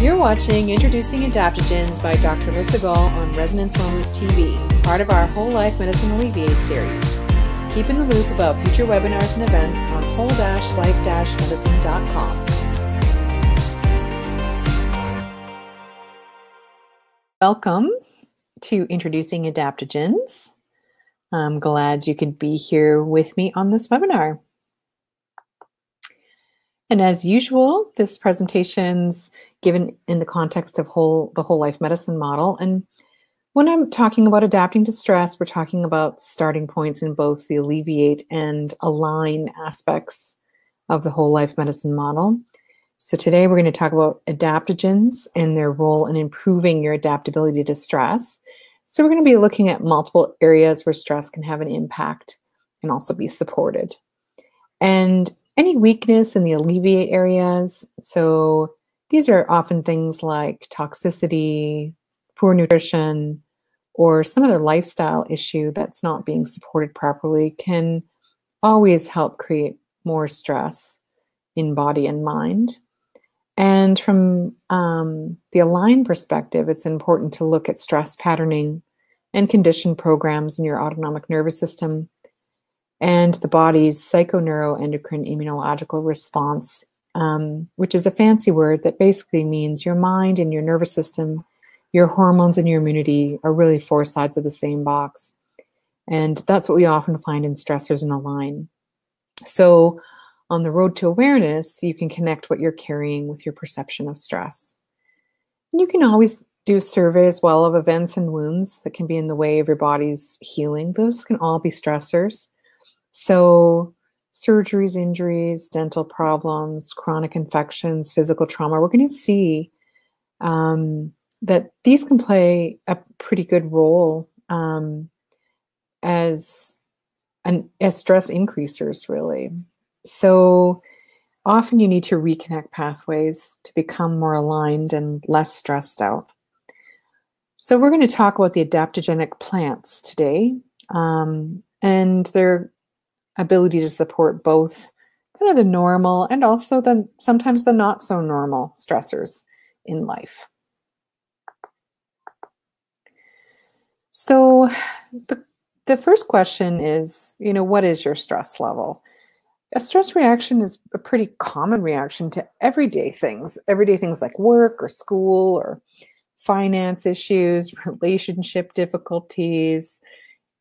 You're watching Introducing Adaptogens by Dr. Lisa Gall on Resonance Wellness TV, part of our Whole Life Medicine Alleviate series. Keep in the loop about future webinars and events on whole-life-medicine.com. Welcome to Introducing Adaptogens. I'm glad you could be here with me on this webinar. And as usual, this presentation's given in the context of the whole life medicine model. And when I'm talking about adapting to stress, we're talking about starting points in both the alleviate and align aspects of the whole life medicine model. So today we're going to talk about adaptogens and their role in improving your adaptability to stress. So we're going to be looking at multiple areas where stress can have an impact and also be supported. And any weakness in the alleviate areas. So these are often things like toxicity, poor nutrition, or some other lifestyle issue that's not being supported properly can always help create more stress in body and mind. And from the align perspective, it's important to look at stress patterning and condition programs in your autonomic nervous system and the body's psychoneuroendocrine immunological response, which is a fancy word that basically means your mind and your nervous system, your hormones and your immunity are really four sides of the same box. And that's what we often find in stressors in align. So on the road to awareness, you can connect what you're carrying with your perception of stress. And you can always do surveys well of events and wounds that can be in the way of your body's healing. Those can all be stressors. So surgeries, injuries, dental problems, chronic infections, physical trauma, we're going to see that these can play a pretty good role as stress increasers, really. So often you need to reconnect pathways to become more aligned and less stressed out. So we're going to talk about the adaptogenic plants today and their ability to support both kind of the normal and also the sometimes the not so normal stressors in life. So the first question is, you know, what is your stress level? A stress reaction is a pretty common reaction to everyday things like work or school or finance issues, relationship difficulties,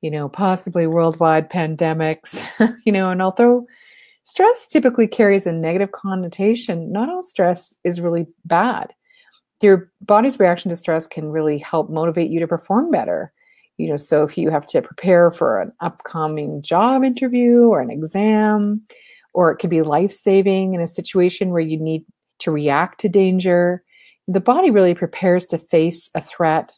you know, possibly worldwide pandemics, you know, and although stress typically carries a negative connotation, not all stress is really bad. Your body's reaction to stress can really help motivate you to perform better. You know, so if you have to prepare for an upcoming job interview or an exam, or it could be life-saving in a situation where you need to react to danger, the body really prepares to face a threat,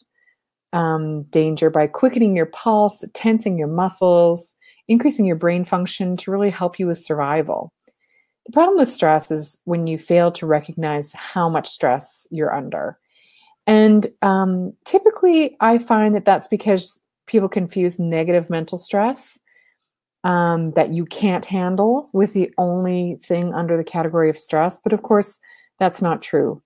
danger by quickening your pulse, tensing your muscles, increasing your brain function to really help you with survival. The problem with stress is when you fail to recognize how much stress you're under. And typically I find that that's because people confuse negative mental stress that you can't handle with the only thing under the category of stress. But of course, that's not true.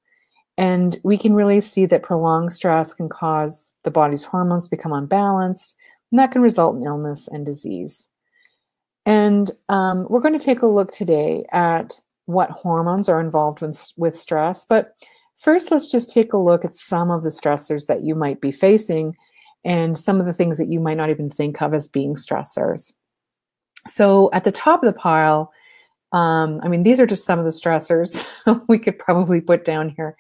And we can really see that prolonged stress can cause the body's hormones to become unbalanced, and that can result in illness and disease. And we're going to take a look today at what hormones are involved with stress. But first, let's just take a look at some of the stressors that you might be facing and some of the things that you might not even think of as being stressors. So at the top of the pile, I mean, these are just some of the stressors we could probably put down here.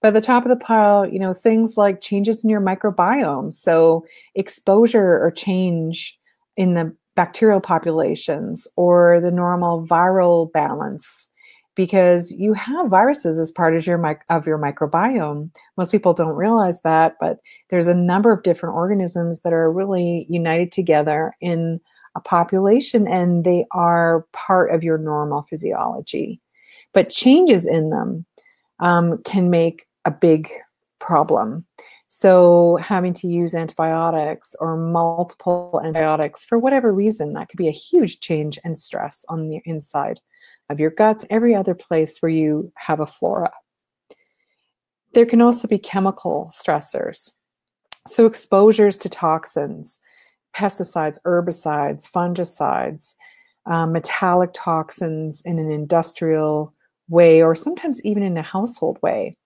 But at the top of the pile, you know, things like changes in your microbiome. So exposure or change in the bacterial populations or the normal viral balance, because you have viruses as part of your microbiome. Most people don't realize that, but there's a number of different organisms that are really united together in a population, and they are part of your normal physiology. But changes in them can make a big problem. So having to use antibiotics or multiple antibiotics for whatever reason, that could be a huge change and stress on the inside of your guts, every other place where you have a flora. There can also be chemical stressors. So exposures to toxins, pesticides, herbicides, fungicides, metallic toxins in an industrial way, or sometimes even in a household way.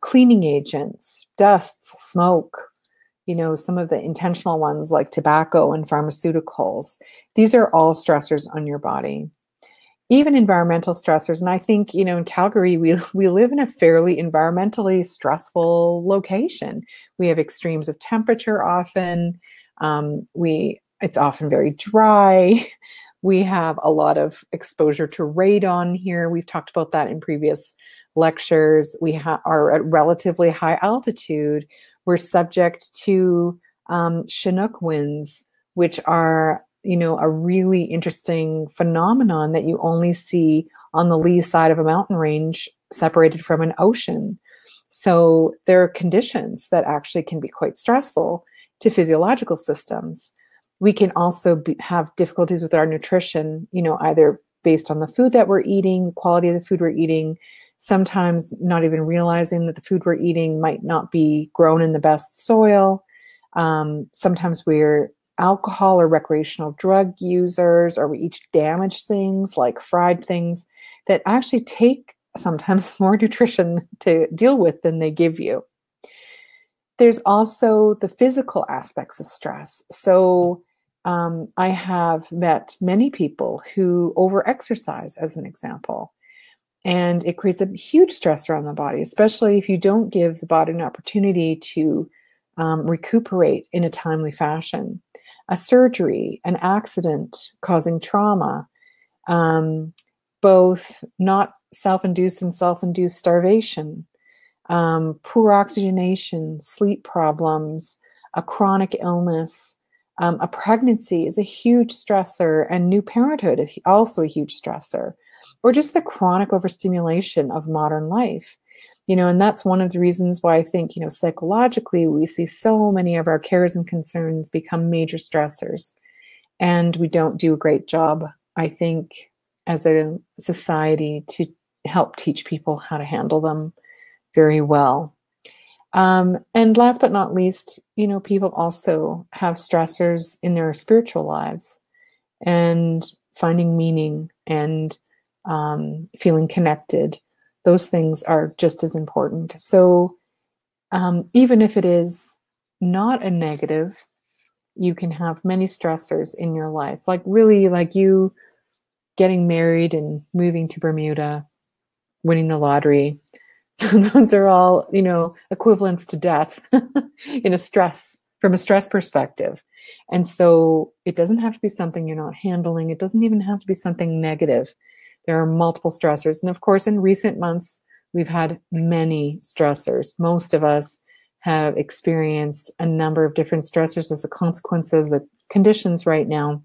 Cleaning agents, dusts, smoke, you know, some of the intentional ones like tobacco and pharmaceuticals. These are all stressors on your body. Even environmental stressors. And I think, you know, in Calgary, we live in a fairly environmentally stressful location. We have extremes of temperature often. It's often very dry. We have a lot of exposure to radon here. We've talked about that in previous lectures. We are at relatively high altitude. We're subject to Chinook winds, which are, you know, a really interesting phenomenon that you only see on the lee side of a mountain range separated from an ocean. So there are conditions that actually can be quite stressful to physiological systems. We can also have difficulties with our nutrition, you know, either based on the food that we're eating, quality of the food we're eating, sometimes not even realizing that the food we're eating might not be grown in the best soil. Sometimes we're alcohol or recreational drug users, or we eat damaged things like fried things that actually take sometimes more nutrition to deal with than they give you. There's also the physical aspects of stress. So I have met many people who overexercise, as an example, and it creates a huge stressor on the body, especially if you don't give the body an opportunity to recuperate in a timely fashion. A surgery, an accident causing trauma, both not self-induced and self-induced starvation, poor oxygenation, sleep problems, a chronic illness, a pregnancy is a huge stressor, and new parenthood is also a huge stressor, or just the chronic overstimulation of modern life. You know, and that's one of the reasons why I think, you know, psychologically, we see so many of our cares and concerns become major stressors, and we don't do a great job, I think, as a society to help teach people how to handle them very well. And last but not least, you know, people also have stressors in their spiritual lives, and finding meaning and feeling connected. Those things are just as important. So even if it is not a negative, you can have many stressors in your life, like really like you getting married and moving to Bermuda, winning the lottery. Those are all, you know, equivalents to death in a stress, from a stress perspective. And so it doesn't have to be something you're not handling. It doesn't even have to be something negative. There are multiple stressors. And of course, in recent months, we've had many stressors. Most of us have experienced a number of different stressors as a consequence of the conditions right now.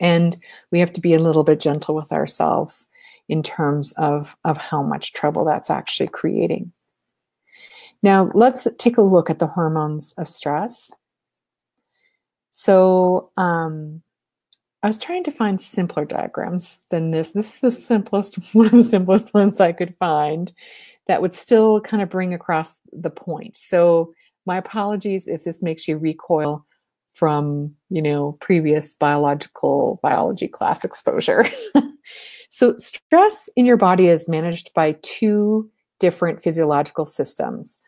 And we have to be a little bit gentle with ourselves in terms of how much trouble that's actually creating. Now, let's take a look at the hormones of stress. So, I was trying to find simpler diagrams than this. This is the simplest, one of the simplest ones I could find that would still kind of bring across the point. So my apologies if this makes you recoil from, you know, previous biology class exposure. So stress in your body is managed by two different physiological systems.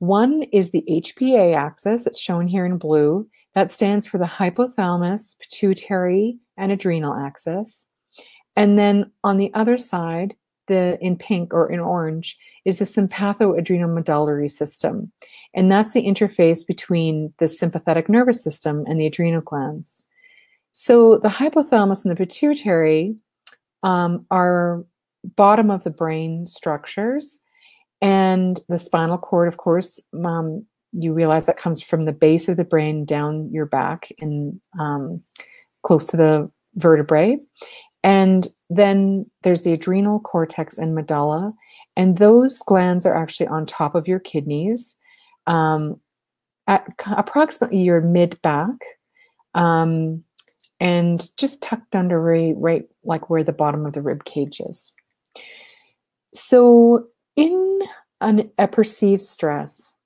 One is the HPA axis. It's shown here in blue. That stands for the hypothalamus, pituitary, and adrenal axis. And then on the other side, in pink or in orange, is the sympathoadrenomedullary system. And that's the interface between the sympathetic nervous system and the adrenal glands. So the hypothalamus and the pituitary are bottom of the brain structures. And the spinal cord, of course, you realize that comes from the base of the brain down your back and close to the vertebrae. And then there's the adrenal cortex and medulla. And those glands are actually on top of your kidneys, at approximately your mid-back, and just tucked under right like where the bottom of the rib cage is. So in a perceived stress.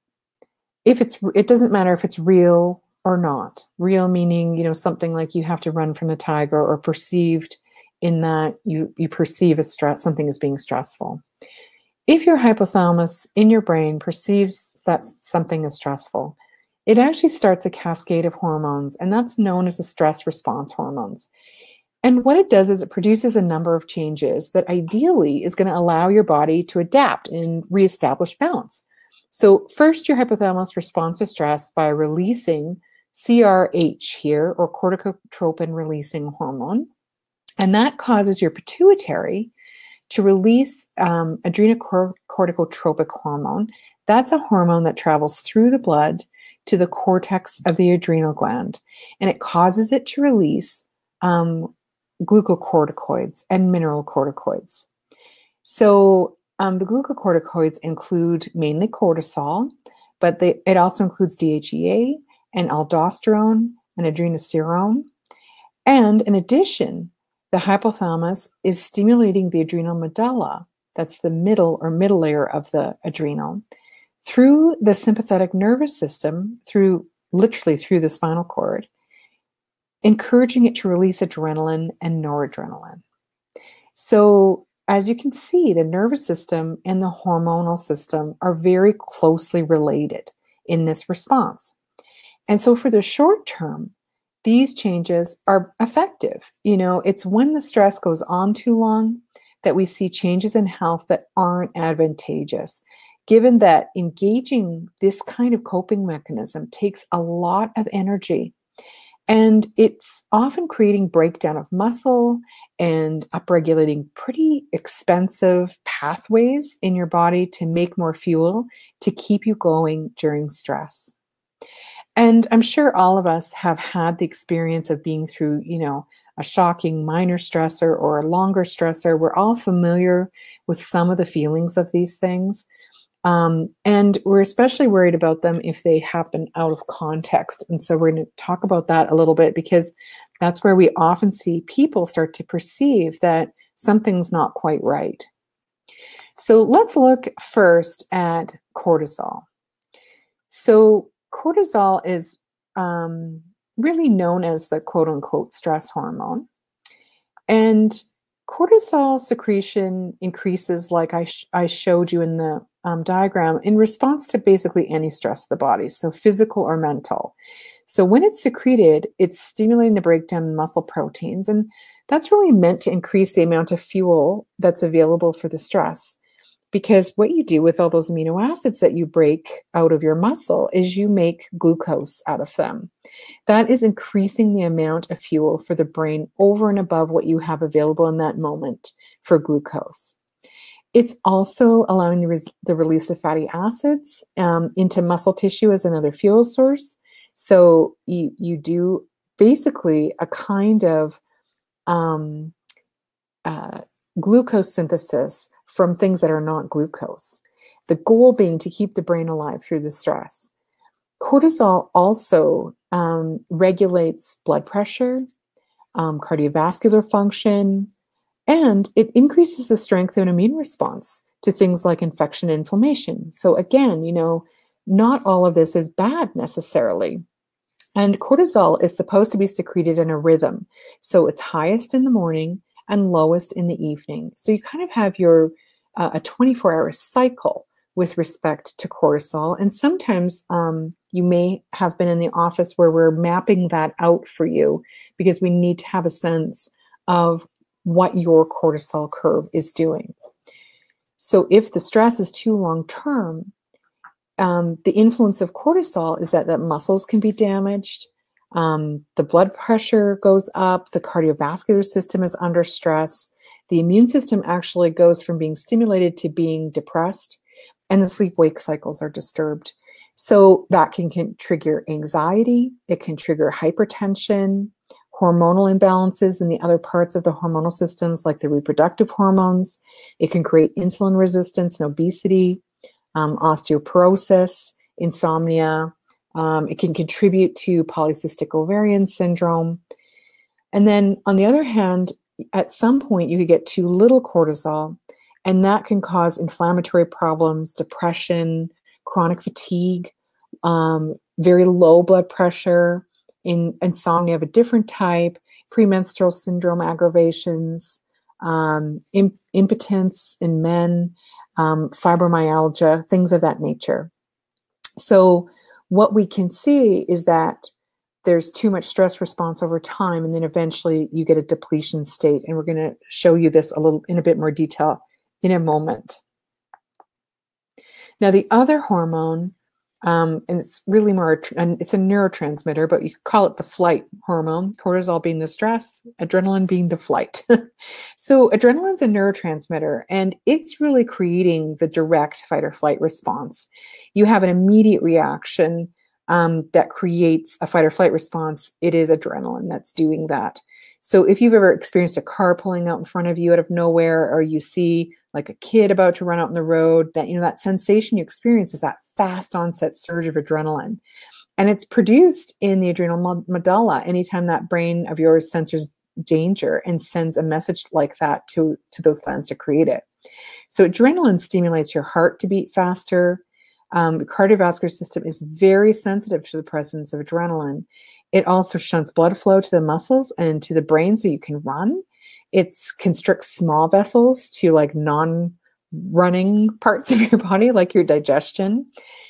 If it's, it doesn't matter if it's real or not. Real meaning, you know, something like you have to run from a tiger, or perceived in that you perceive a stress, something as being stressful. If your hypothalamus in your brain perceives that something is stressful, it actually starts a cascade of hormones, and that's known as the stress response hormones. And what it does is it produces a number of changes that ideally is going to allow your body to adapt and reestablish balance. So first, your hypothalamus responds to stress by releasing CRH here, or corticotropin-releasing hormone, and that causes your pituitary to release adrenocorticotropic hormone. That's a hormone that travels through the blood to the cortex of the adrenal gland, and it causes it to release glucocorticoids and mineral corticoids. So the glucocorticoids include mainly cortisol, but it also includes DHEA and aldosterone and adrenosterone. And in addition, the hypothalamus is stimulating the adrenal medulla, that's the middle or middle layer of the adrenal, through the sympathetic nervous system, through literally through the spinal cord, encouraging it to release adrenaline and noradrenaline. So as you can see, the nervous system and the hormonal system are very closely related in this response. And so for the short term, these changes are effective. You know, it's when the stress goes on too long that we see changes in health that aren't advantageous, given that engaging this kind of coping mechanism takes a lot of energy, and it's often creating breakdown of muscle and upregulating pretty expensive pathways in your body to make more fuel to keep you going during stress. And I'm sure all of us have had the experience of being through, you know, a shocking minor stressor or a longer stressor. We're all familiar with some of the feelings of these things. And we're especially worried about them if they happen out of context. And so we're going to talk about that a little bit, because that's where we often see people start to perceive that something's not quite right. So let's look first at cortisol. So cortisol is really known as the quote-unquote stress hormone, and cortisol secretion increases, like I showed you in the diagram, in response to basically any stress of the body, so physical or mental. So when it's secreted, it's stimulating the breakdown of muscle proteins, and that's really meant to increase the amount of fuel that's available for the stress. Because what you do with all those amino acids that you break out of your muscle is you make glucose out of them. That is increasing the amount of fuel for the brain over and above what you have available in that moment for glucose. It's also allowing the release of fatty acids into muscle tissue as another fuel source. So you do basically a kind of glucose synthesis from things that are not glucose, the goal being to keep the brain alive through the stress. Cortisol also regulates blood pressure, cardiovascular function, and it increases the strength of an immune response to things like infection and inflammation. So again, you know, not all of this is bad necessarily. And cortisol is supposed to be secreted in a rhythm. So it's highest in the morning and lowest in the evening. So you kind of have your a 24-hour cycle with respect to cortisol. And sometimes you may have been in the office where we're mapping that out for you, because we need to have a sense of what your cortisol curve is doing. So if the stress is too long-term, the influence of cortisol is that muscles can be damaged, the blood pressure goes up, the cardiovascular system is under stress, the immune system actually goes from being stimulated to being depressed, and the sleep-wake cycles are disturbed. So that can trigger anxiety, it can trigger hypertension, hormonal imbalances in the other parts of the hormonal systems like the reproductive hormones, it can create insulin resistance and obesity, osteoporosis, insomnia. It can contribute to polycystic ovarian syndrome. And then on the other hand, at some point you could get too little cortisol And that can cause inflammatory problems, depression, chronic fatigue, very low blood pressure, insomnia of a different type, premenstrual syndrome aggravations, impotence in men, fibromyalgia, things of that nature. So what we can see is that there's too much stress response over time, and then eventually you get a depletion state. And we're going to show you this in a bit more detail in a moment. Now, the other hormone, and it's really more, it's a neurotransmitter, but you could call it the flight hormone, cortisol being the stress, adrenaline being the flight. So adrenaline's a neurotransmitter, and it's really creating the direct fight or flight response. You have an immediate reaction that creates a fight or flight response. It is adrenaline that's doing that. So if you've ever experienced a car pulling out in front of you out of nowhere, or you see like a kid about to run out on the road, that, you know, that sensation you experience is that fast onset surge of adrenaline. And it's produced in the adrenal medulla anytime that brain of yours senses danger and sends a message like that to those glands to create it. So adrenaline stimulates your heart to beat faster. The cardiovascular system is very sensitive to the presence of adrenaline. It also shunts blood flow to the muscles and to the brain so you can run. It constricts small vessels to like non-running parts of your body, like your digestion.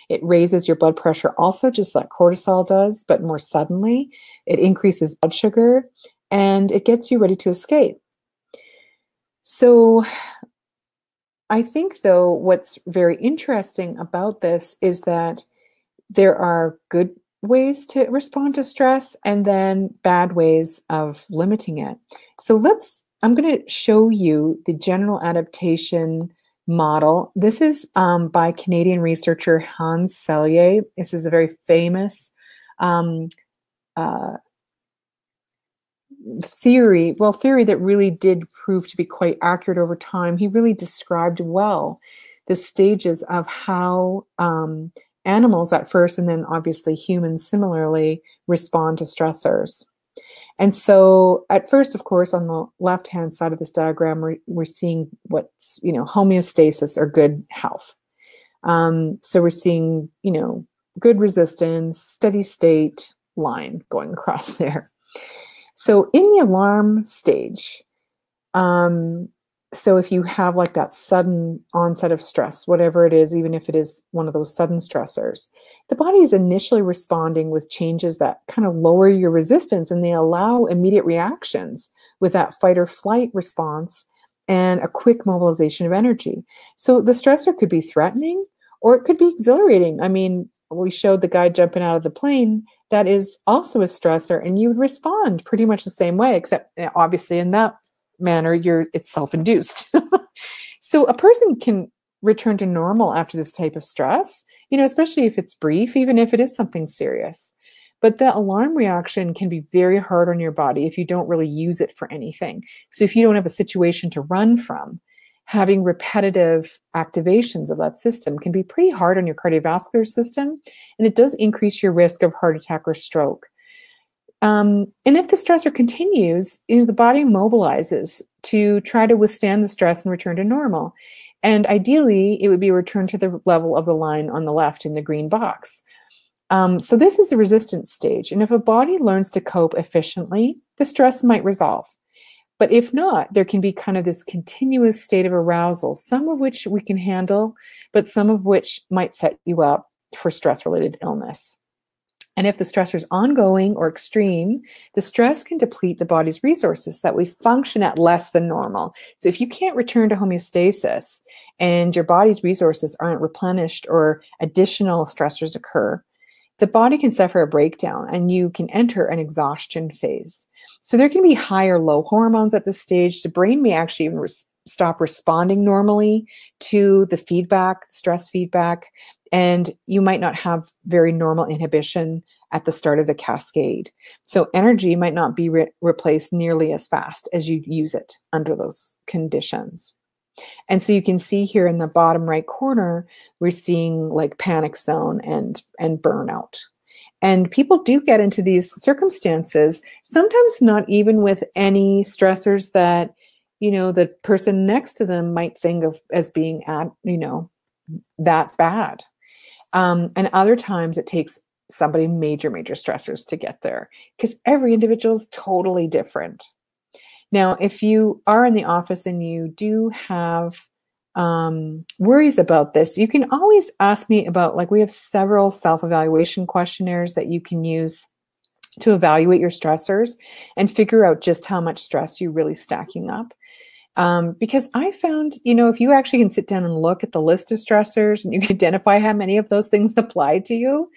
It raises your blood pressure also, just like cortisol does, but more suddenly. It increases blood sugar, and it gets you ready to escape. So I think, though, what's very interesting about this is that there are good ways to respond to stress and then bad ways of limiting it. So I'm going to show you the general adaptation model. This is by Canadian researcher Hans Selye. This is a very famous theory that really did prove to be quite accurate over time. He really described well the stages of how animals at first, and then obviously humans similarly, respond to stressors. And so at first, of course, on the left-hand side of this diagram, we're seeing what's, you know, homeostasis or good health. So we're seeing, you know, good resistance, steady state line going across there. So in the alarm stage, so if you have like that sudden onset of stress, whatever it is, even if it is one of those sudden stressors, the body is initially responding with changes that kind of lower your resistance, and they allow immediate reactions with that fight or flight response and a quick mobilization of energy. So the stressor could be threatening, or it could be exhilarating. I mean, we showed the guy jumping out of the plane. That is also a stressor, and you would respond pretty much the same way, except obviously in that manner, it's self-induced. So a person can return to normal after this type of stress, you know, especially if it's brief, even if it is something serious. But that alarm reaction can be very hard on your body if you don't really use it for anything. So if you don't have a situation to run from, having repetitive activations of that system can be pretty hard on your cardiovascular system, and it does increase your risk of heart attack or stroke. And if the stressor continues, you know, the body mobilizes to try to withstand the stress and return to normal. And ideally, it would be returned to the level of the line on the left in the green box. So this is the resistance stage. And if a body learns to cope efficiently, the stress might resolve. But if not, there can be kind of this continuous state of arousal, some of which we can handle, but some of which might set you up for stress-related illness. And if the stressor is ongoing or extreme, the stress can deplete the body's resources that we function at less than normal. So if you can't return to homeostasis and your body's resources aren't replenished or additional stressors occur, the body can suffer a breakdown and you can enter an exhaustion phase. So there can be high or low hormones at this stage. The brain may actually even stop responding normally to the feedback, stress feedback, and you might not have very normal inhibition at the start of the cascade. So energy might not be replaced nearly as fast as you use it under those conditions. And so you can see here in the bottom right corner, we're seeing like panic zone and burnout. And people do get into these circumstances, sometimes not even with any stressors that you know, the person next to them might think of as being, you know, that bad. And other times it takes somebody major stressors to get there, because every individual is totally different. Now, if you are in the office and you do have worries about this, you can always ask me about, like, we have several self-evaluation questionnaires that you can use to evaluate your stressors and figure out just how much stress you're really stacking up. Because I found, you know, if you actually can sit down and look at the list of stressors and you can identify how many of those things apply to you,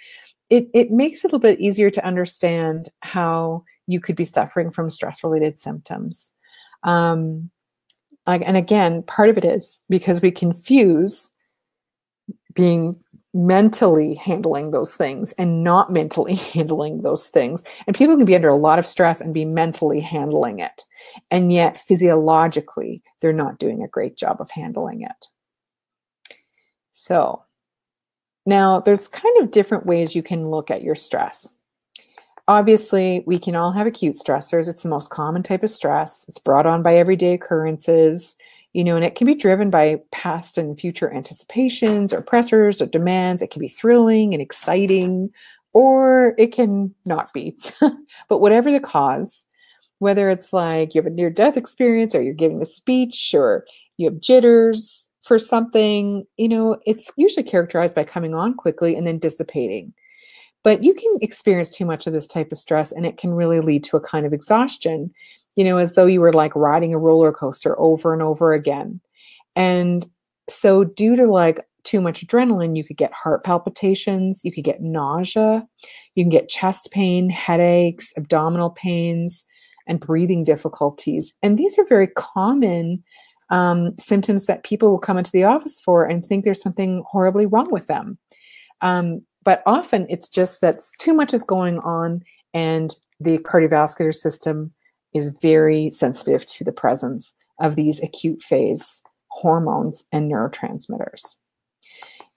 it makes it a little bit easier to understand how you could be suffering from stress-related symptoms. And again, part of it is because we confuse being mentally handling those things and not mentally handling those things. And people can be under a lot of stress and be mentally handling it, and yet physiologically, they're not doing a great job of handling it. So now there's kind of different ways you can look at your stress. Obviously, we can all have acute stressors. It's the most common type of stress. It's brought on by everyday occurrences, you know, and it can be driven by past and future anticipations or pressures or demands. It can be thrilling and exciting, or it can not be. But whatever the cause, whether it's like you have a near-death experience or you're giving a speech or you have jitters for something, you know, it's usually characterized by coming on quickly and then dissipating. But you can experience too much of this type of stress, and it can really lead to a kind of exhaustion, you know, as though you were like riding a roller coaster over and over again. And so due to like too much adrenaline, you could get heart palpitations, you could get nausea, you can get chest pain, headaches, abdominal pains, and breathing difficulties. And these are very common symptoms that people will come into the office for and think there's something horribly wrong with them. But often it's just that too much is going on, and the cardiovascular system is very sensitive to the presence of these acute phase hormones and neurotransmitters.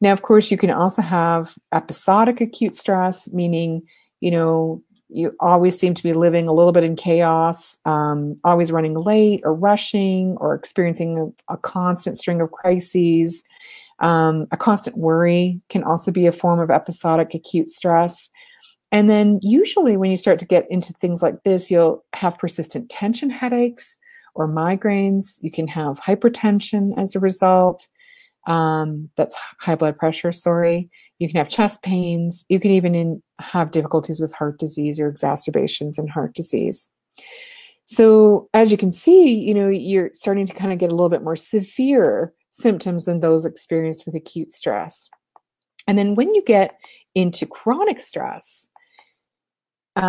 Now, of course, you can also have episodic acute stress, meaning, you know, you always seem to be living a little bit in chaos, always running late or rushing or experiencing a constant string of crises. A constant worry can also be a form of episodic acute stress. And then usually when you start to get into things like this, you'll have persistent tension headaches or migraines. You can have hypertension as a result. That's high blood pressure, sorry. You can have chest pains. You can even have difficulties with heart disease or exacerbations in heart disease. So as you can see, you know, you're starting to kind of get a little bit more severe symptoms than those experienced with acute stress. And then when you get into chronic stress, you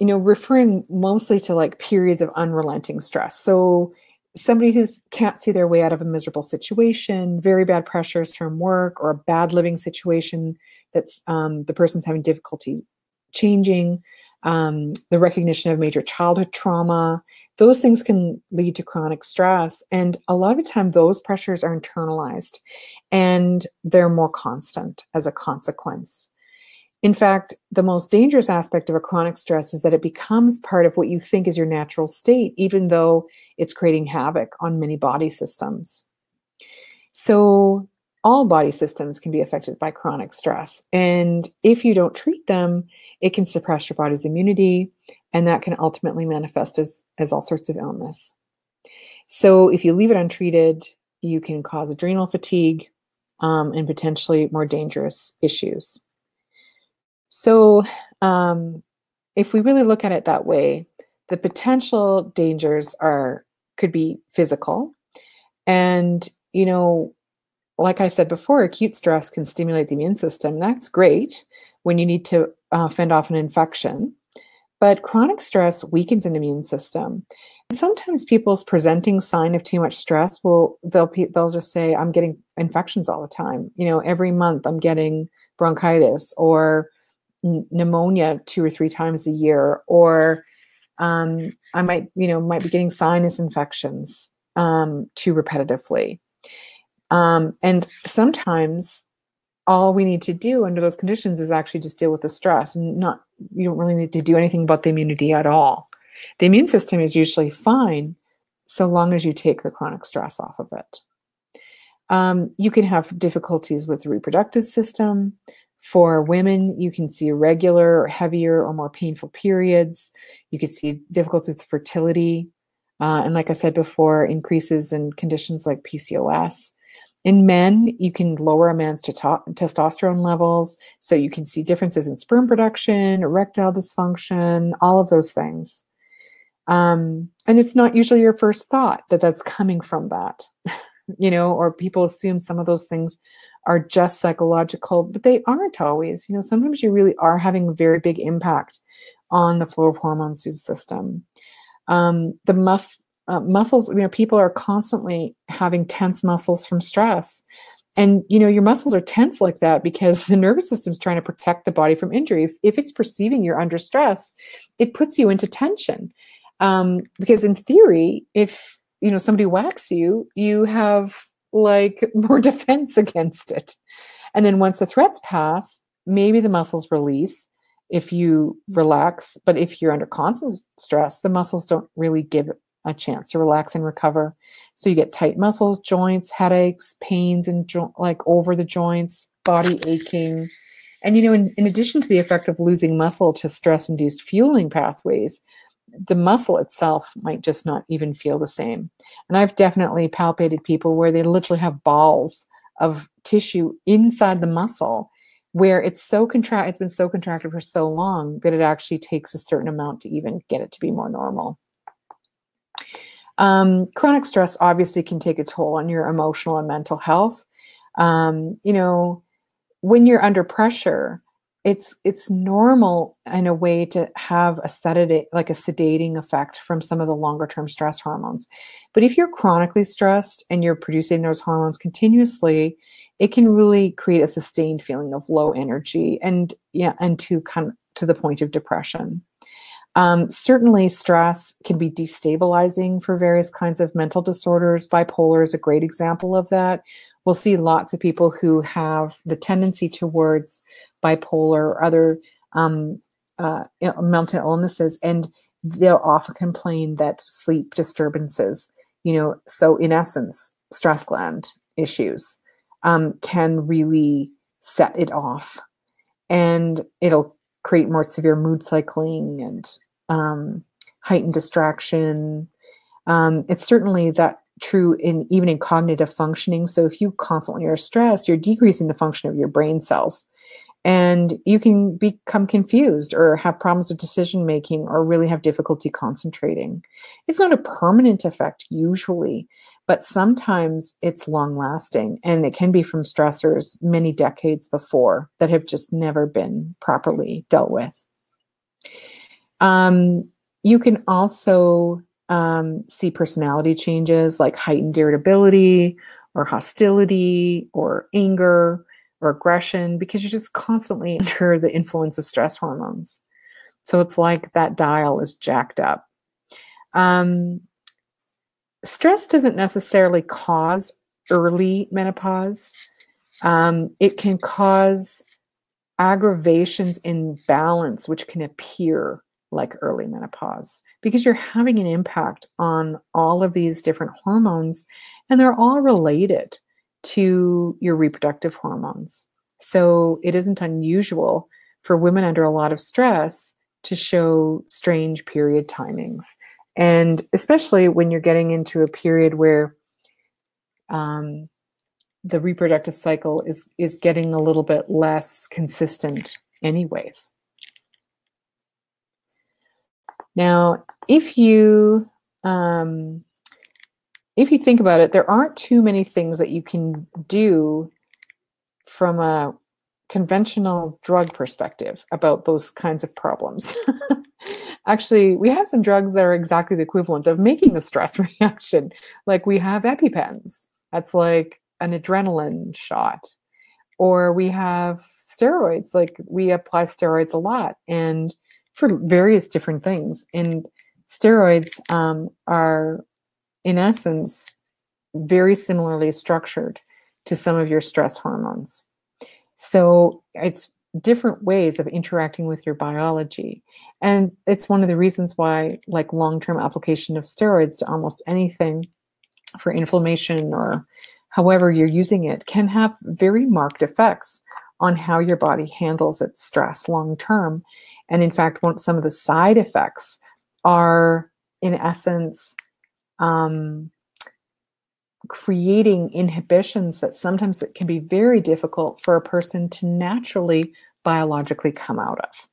know, referring mostly to like periods of unrelenting stress. So somebody who can't see their way out of a miserable situation, very bad pressures from work, or a bad living situation that's the person's having difficulty changing, the recognition of major childhood trauma, those things can lead to chronic stress. And a lot of the time those pressures are internalized and they're more constant as a consequence. In fact, the most dangerous aspect of a chronic stress is that it becomes part of what you think is your natural state, even though it's creating havoc on many body systems. So all body systems can be affected by chronic stress. And if you don't treat them, it can suppress your body's immunity, and that can ultimately manifest as all sorts of illness. So if you leave it untreated, you can cause adrenal fatigue and potentially more dangerous issues. So if we really look at it that way, the potential dangers could be physical. And, you know, like I said before, acute stress can stimulate the immune system. That's great when you need to fend off an infection. But chronic stress weakens an immune system. And sometimes people's presenting sign of too much stress will, they'll just say, I'm getting infections all the time. You know, every month I'm getting bronchitis or pneumonia 2 or 3 times a year, or I might be getting sinus infections too repetitively. And sometimes all we need to do under those conditions is actually just deal with the stress, and you don't really need to do anything about the immunity at all. The immune system is usually fine. so long as you take the chronic stress off of it. You can have difficulties with the reproductive system. For women, you can see irregular or heavier or more painful periods. You can see difficulties with fertility. And like I said before, increases in conditions like PCOS. In men, you can lower a man's testosterone levels. So you can see differences in sperm production, erectile dysfunction, all of those things. And it's not usually your first thought that that's coming from that, you know, or people assume some of those things are just psychological, but they aren't always. You know, sometimes you really are having a very big impact on the flow of hormones through the system. The muscles, you know, people are constantly having tense muscles from stress. And, you know, your muscles are tense like that because the nervous system is trying to protect the body from injury. If it's perceiving you're under stress, it puts you into tension. Because in theory, if, you know, somebody whacks you, you have like more defense against it. And then once the threats pass, maybe the muscles release if you relax. But if you're under constant stress, the muscles don't really give a chance to relax and recover. So you get tight muscles, joints, headaches, pains, and like over the joints, body aching. And, you know, in addition to the effect of losing muscle to stress-induced fueling pathways, the muscle itself might just not even feel the same. And I've definitely palpated people where they literally have balls of tissue inside the muscle where it's so it's been so contracted for so long that it actually takes a certain amount to even get it to be more normal. Chronic stress obviously can take a toll on your emotional and mental health. You know, when you're under pressure, it's normal in a way to have a sedative, like a sedating effect from some of the longer term stress hormones. But if you're chronically stressed and you're producing those hormones continuously, it can really create a sustained feeling of low energy and, yeah, and to come to the point of depression. Certainly stress can be destabilizing for various kinds of mental disorders. Bipolar is a great example of that. We'll see lots of people who have the tendency towards bipolar or other mental illnesses, and they'll often complain that sleep disturbances, you know, so in essence, stress gland issues can really set it off, and it'll create more severe mood cycling and heightened distraction. It's certainly that true in even in cognitive functioning. So if you constantly are stressed, you're decreasing the function of your brain cells, and you can become confused or have problems with decision making or really have difficulty concentrating. It's not a permanent effect usually, but sometimes it's long lasting, and it can be from stressors many decades before that have just never been properly dealt with. You can also see personality changes like heightened irritability or hostility or anger or aggression, because you're just constantly under the influence of stress hormones. So it's like that dial is jacked up. Stress doesn't necessarily cause early menopause. It can cause aggravations in balance, which can appear like early menopause, because you're having an impact on all of these different hormones, and they're all related to your reproductive hormones. So it isn't unusual for women under a lot of stress to show strange period timings. And especially when you're getting into a period where the reproductive cycle is getting a little bit less consistent anyways. Now, if you think about it, there aren't too many things that you can do from a conventional drug perspective about those kinds of problems. Actually, we have some drugs that are exactly the equivalent of making the stress reaction. Like we have EpiPens. That's like an adrenaline shot. Or we have steroids. Like we apply steroids a lot and for various different things. And steroids are, in essence, very similarly structured to some of your stress hormones. So it's different ways of interacting with your biology. And it's one of the reasons why, like, long-term application of steroids to almost anything for inflammation or however you're using it can have very marked effects on how your body handles its stress long-term. And in fact, some of the side effects are, in essence, creating inhibitions that sometimes it can be very difficult for a person to naturally biologically come out of.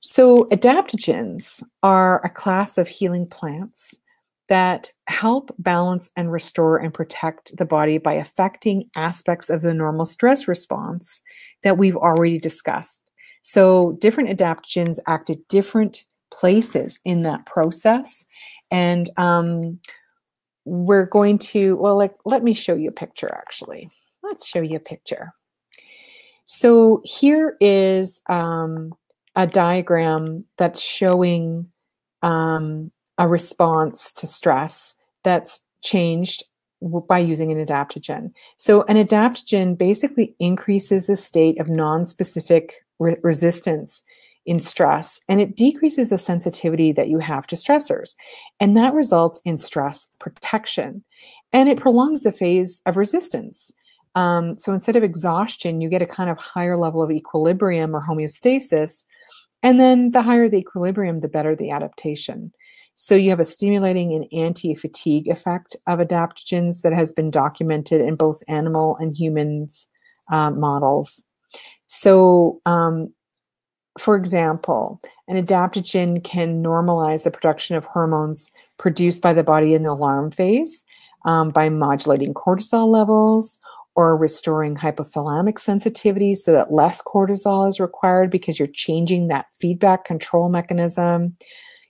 So adaptogens are a class of healing plants that help balance and restore and protect the body by affecting aspects of the normal stress response that we've already discussed. So different adaptogens act at different places in that process. And we're going to, well, like, let me show you a picture, actually. Let's show you a picture. So here is a diagram that's showing a response to stress that's changed by using an adaptogen. So an adaptogen basically increases the state of non-specific resistance in stress, and it decreases the sensitivity that you have to stressors. And that results in stress protection. And it prolongs the phase of resistance. So instead of exhaustion, you get a kind of higher level of equilibrium or homeostasis. And then the higher the equilibrium, the better the adaptation. So you have a stimulating and anti-fatigue effect of adaptogens that has been documented in both animal and humans models. So for example, an adaptogen can normalize the production of hormones produced by the body in the alarm phase by modulating cortisol levels or restoring hypothalamic sensitivity so that less cortisol is required because you're changing that feedback control mechanism.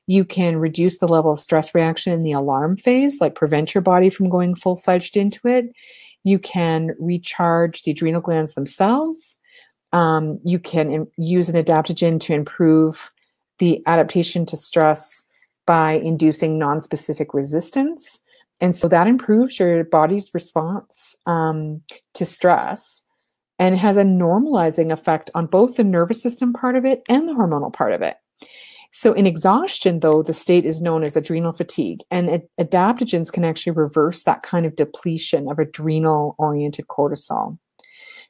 You can reduce the level of stress reaction in the alarm phase, like prevent your body from going full-fledged into it. You can recharge the adrenal glands themselves. You can use an adaptogen to improve the adaptation to stress by inducing non-specific resistance. And so that improves your body's response to stress and has a normalizing effect on both the nervous system part of it and the hormonal part of it. So in exhaustion, though, the state is known as adrenal fatigue, and adaptogens can actually reverse that kind of depletion of adrenal-oriented cortisol.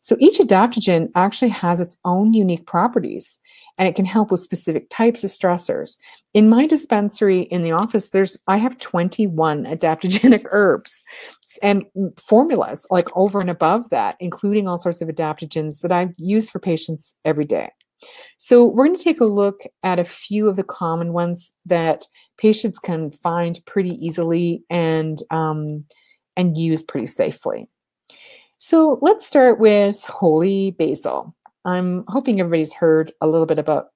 So each adaptogen actually has its own unique properties, and it can help with specific types of stressors. In my dispensary in the office, I have 21 adaptogenic herbs and formulas, like, over and above that, including all sorts of adaptogens that I use for patients every day. So we're going to take a look at a few of the common ones that patients can find pretty easily and use pretty safely. So let's start with holy basil. I'm hoping everybody's heard a little bit about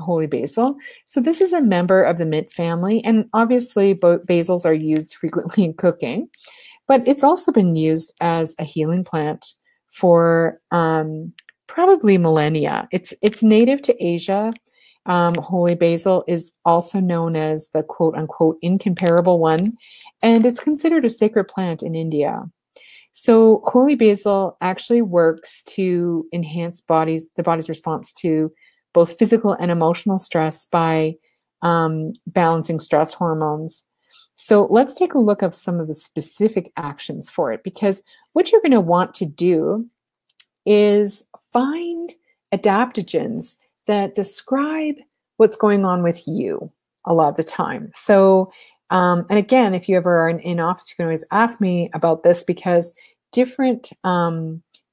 holy basil. So this is a member of the mint family, and obviously both basils are used frequently in cooking, but it's also been used as a healing plant for probably millennia. It's native to Asia. Holy basil is also known as the quote unquote incomparable one, and it's considered a sacred plant in India. So holy basil actually works to enhance the body's response to both physical and emotional stress by balancing stress hormones. So let's take a look at some of the specific actions for it, because what you're going to want to do is find adaptogens that describe what's going on with you a lot of the time. So, and again, if you ever are in office, you can always ask me about this, because different,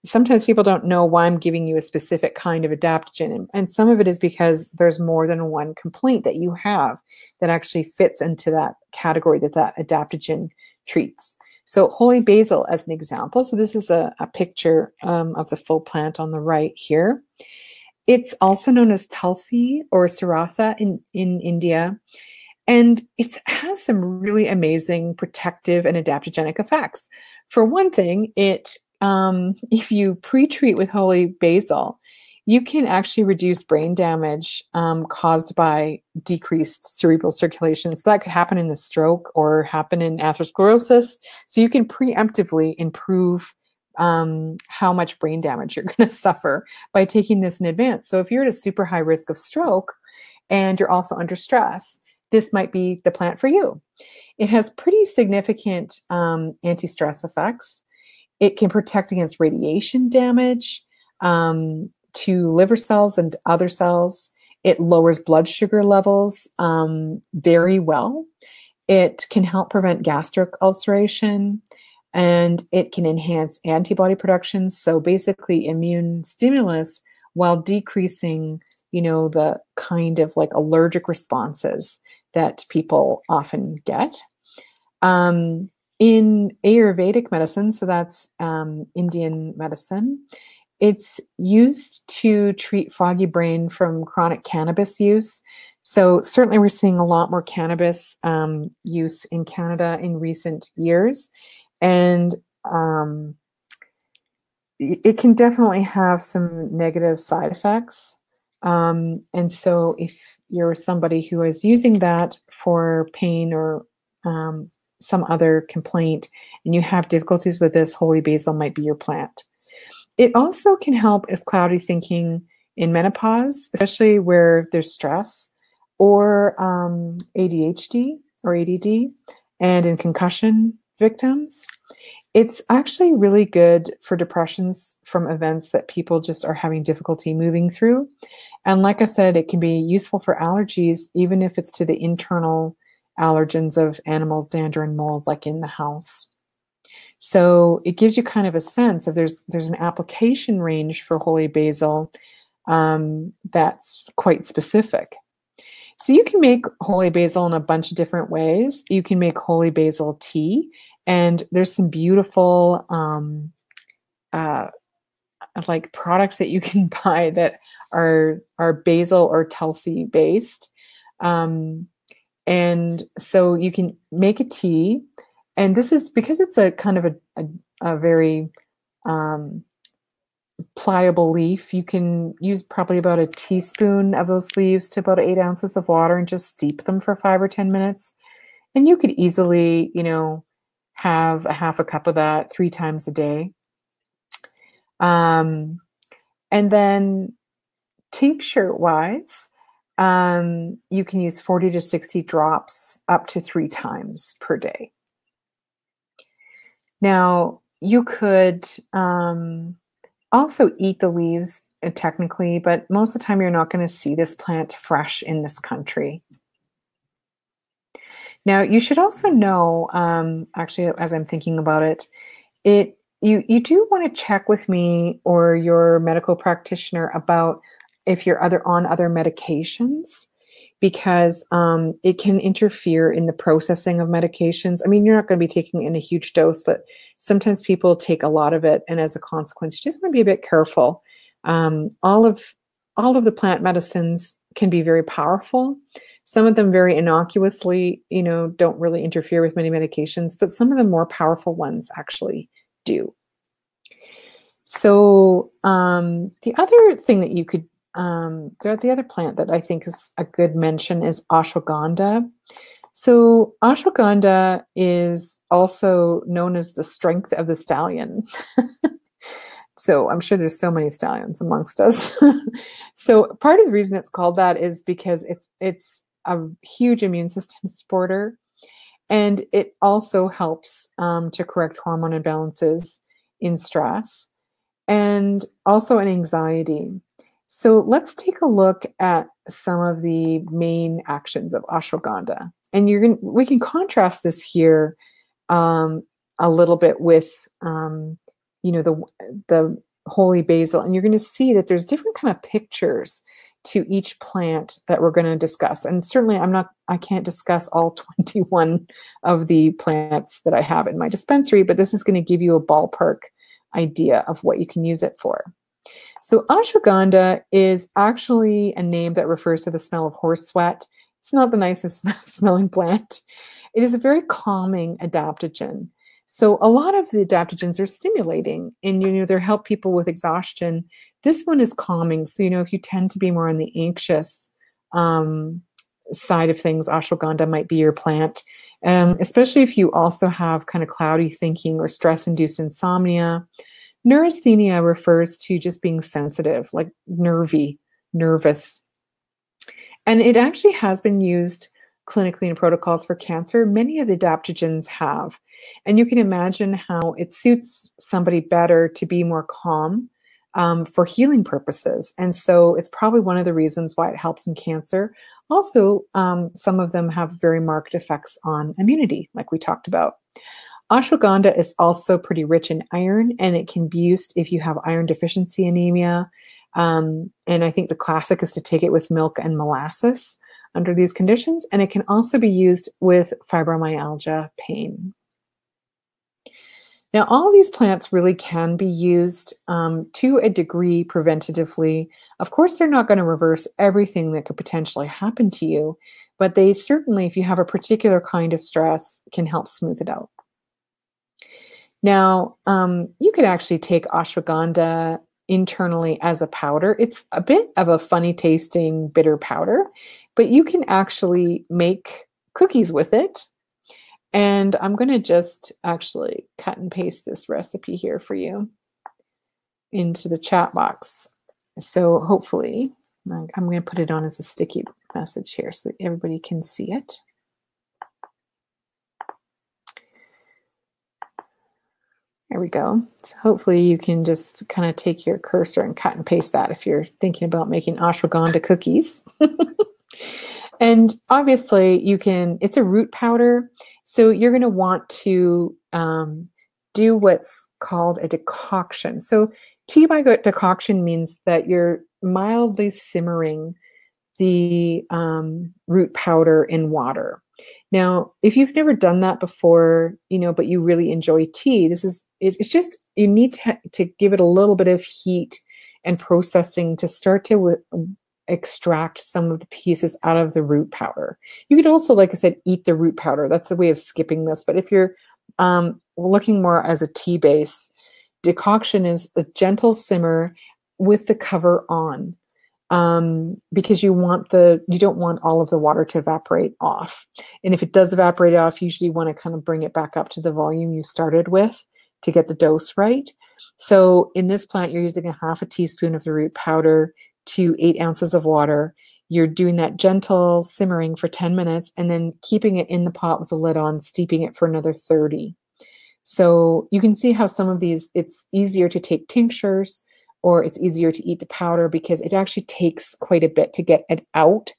sometimes people don't know why I'm giving you a specific kind of adaptogen. And some of it is because there's more than one complaint that you have that actually fits into that category that that adaptogen treats. So holy basil as an example. So this is a picture of the full plant on the right here. It's also known as Tulsi or Sarasa in India. And it has some really amazing protective and adaptogenic effects. For one thing, it if you pre-treat with holy basil, you can actually reduce brain damage caused by decreased cerebral circulation. So that could happen in a stroke or happen in atherosclerosis. So you can preemptively improve how much brain damage you're going to suffer by taking this in advance. So if you're at a super high risk of stroke and you're also under stress, this might be the plant for you. It has pretty significant anti-stress effects. It can protect against radiation damage to liver cells and other cells. It lowers blood sugar levels very well. It can help prevent gastric ulceration, and it can enhance antibody production. So basically immune stimulus while decreasing, you know, the kind of like allergic responses that people often get. In Ayurvedic medicine, so that's Indian medicine, it's used to treat foggy brain from chronic cannabis use. So certainly we're seeing a lot more cannabis use in Canada in recent years. And it can definitely have some negative side effects. And so if you're somebody who is using that for pain or some other complaint and you have difficulties with this, holy basil might be your plant. It also can help with cloudy thinking in menopause, especially where there's stress, or ADHD or ADD, and in concussion victims. It's actually really good for depressions from events that people just are having difficulty moving through. And like I said, it can be useful for allergies, even if it's to the internal allergens of animal dander and mold, like in the house. So it gives you kind of a sense of there's an application range for holy basil that's quite specific. So you can make holy basil in a bunch of different ways. You can make holy basil tea, and there's some beautiful like products that you can buy that are basil or Tulsi based. And so you can make a tea, and this is because it's a kind of a very pliable leaf. You can use probably about a teaspoon of those leaves to about 8 ounces of water and just steep them for 5 or 10 minutes. And you could easily, you know, have a half a cup of that 3 times a day. And then tincture wise, you can use 40 to 60 drops up to 3 times per day. Now you could, also eat the leaves technically, but most of the time you're not going to see this plant fresh in this country. Now you should also know, actually, as I'm thinking about it, you do want to check with me or your medical practitioner about if you're on other medications, because it can interfere in the processing of medications. I mean, you're not going to be taking in a huge dose, but sometimes people take a lot of it, and as a consequence, you just want to be a bit careful. All of the plant medicines can be very powerful. Some of them very innocuously, you know, don't really interfere with many medications, but some of the more powerful ones actually do. So the other thing that you could the other plant that I think is a good mention is ashwagandha. So ashwagandha is also known as the strength of the stallion. So I'm sure there's so many stallions amongst us. So part of the reason it's called that is because it's a huge immune system supporter, and it also helps to correct hormone imbalances in stress and also in anxiety. So let's take a look at some of the main actions of ashwagandha, and we can contrast this here a little bit with you know, the holy basil, and you're going to see that there's different kind of pictures to each plant that we're going to discuss. And certainly I can't discuss all 21 of the plants that I have in my dispensary, but this is going to give you a ballpark idea of what you can use it for. So ashwagandha is actually a name that refers to the smell of horse sweat. It's not the nicest smelling plant. It is a very calming adaptogen. So a lot of the adaptogens are stimulating, and you know, they help people with exhaustion. This one is calming. So, you know, if you tend to be more on the anxious side of things, ashwagandha might be your plant. Especially if you also have kind of cloudy thinking or stress-induced insomnia. Neurasthenia refers to just being sensitive, like nervy, nervous. And it actually has been used clinically in protocols for cancer. Many of the adaptogens have. And you can imagine how it suits somebody better to be more calm for healing purposes. And so it's probably one of the reasons why it helps in cancer. Also, some of them have very marked effects on immunity, like we talked about. Ashwagandha is also pretty rich in iron, and it can be used if you have iron deficiency anemia. And I think the classic is to take it with milk and molasses under these conditions. And it can also be used with fibromyalgia pain. Now, all these plants really can be used to a degree preventatively. Of course, they're not going to reverse everything that could potentially happen to you, but they certainly, if you have a particular kind of stress, can help smooth it out. Now, you could actually take ashwagandha internally as a powder. It's a bit of a funny tasting bitter powder, but you can actually make cookies with it. And I'm going to just actually cut and paste this recipe here for you into the chat box. So hopefully, I'm going to put it on as a sticky message here so that everybody can see it. There we go. So hopefully you can just kind of take your cursor and cut and paste that if you're thinking about making ashwagandha cookies. And obviously you can, it's a root powder. So you're going to want to do what's called a decoction. So tea by decoction means that you're mildly simmering the root powder in water. Now, if you've never done that before, you know, but you really enjoy tea, this is, it's just, you need to give it a little bit of heat and processing to start to extract some of the pieces out of the root powder. You could also, like I said, eat the root powder. That's a way of skipping this. But if you're looking more as a tea base, decoction is a gentle simmer with the cover on. Because you want you don't want all of the water to evaporate off. And if it does evaporate off, you usually want to kind of bring it back up to the volume you started with to get the dose right. So in this plant, you're using a half a teaspoon of the root powder to 8 ounces of water. You're doing that gentle simmering for 10 minutes and then keeping it in the pot with the lid on, steeping it for another 30. So you can see how some of these, it's easier to take tinctures, or it's easier to eat the powder because it actually takes quite a bit to get it out,